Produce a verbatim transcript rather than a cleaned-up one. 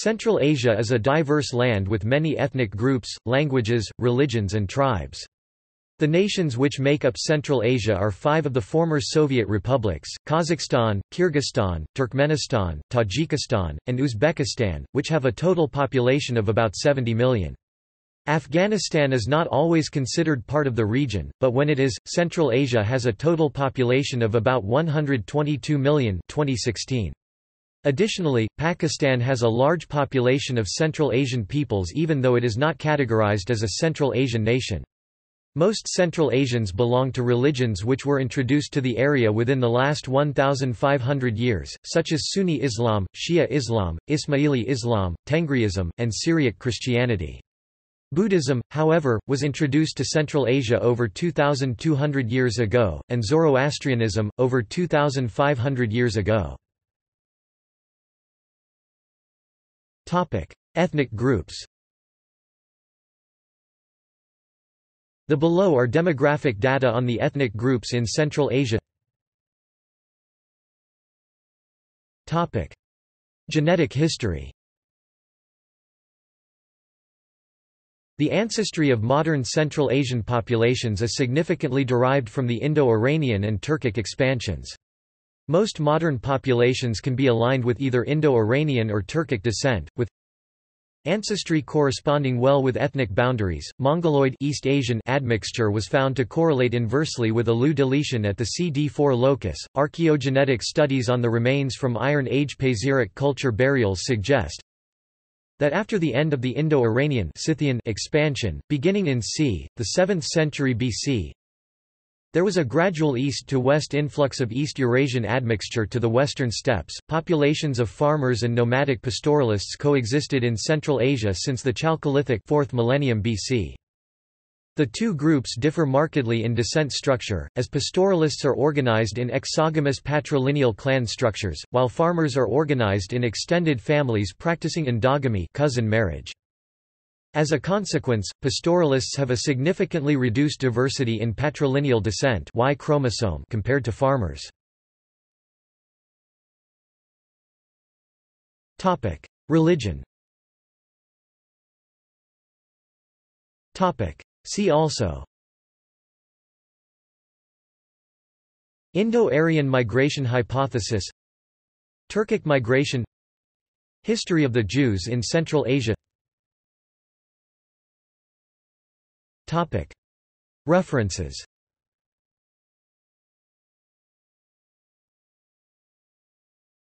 Central Asia is a diverse land with many ethnic groups, languages, religions and tribes. The nations which make up Central Asia are five of the former Soviet republics, Kazakhstan, Kyrgyzstan, Turkmenistan, Tajikistan, and Uzbekistan, which have a total population of about seventy million. Afghanistan is not always considered part of the region, but when it is, Central Asia has a total population of about one hundred twenty-two million twenty sixteen. Additionally, Pakistan has a large population of Central Asian peoples even though it is not categorized as a Central Asian nation. Most Central Asians belong to religions which were introduced to the area within the last fifteen hundred years, such as Sunni Islam, Shia Islam, Ismaili Islam, Tengriism, and Syriac Christianity. Buddhism, however, was introduced to Central Asia over two thousand two hundred years ago, and Zoroastrianism, over two thousand five hundred years ago. Ethnic groups. The below are demographic data on the ethnic groups in Central Asia. Genetic history. The ancestry of modern Central Asian populations is significantly derived from the Indo-Iranian and Turkic expansions. Most modern populations can be aligned with either Indo-Iranian or Turkic descent, with ancestry corresponding well with ethnic boundaries. Mongoloid East Asian admixture was found to correlate inversely with Alu deletion at the C D four locus. Archaeogenetic studies on the remains from Iron Age Pazyryk culture burials suggest that after the end of the Indo-Iranian Scythian expansion, beginning in c. the seventh century B C, there was a gradual east-to-west influx of East Eurasian admixture to the western steppes. Populations of farmers and nomadic pastoralists coexisted in Central Asia since the Chalcolithic fourth millennium B C. The two groups differ markedly in descent structure, as pastoralists are organized in exogamous patrilineal clan structures, while farmers are organized in extended families practicing endogamy, cousin marriage. As a consequence, pastoralists have a significantly reduced diversity in patrilineal descent Y chromosome compared to farmers. Topic: Religion. Topic: See also Indo-Aryan migration hypothesis, Turkic migration, History of the Jews in Central Asia. References.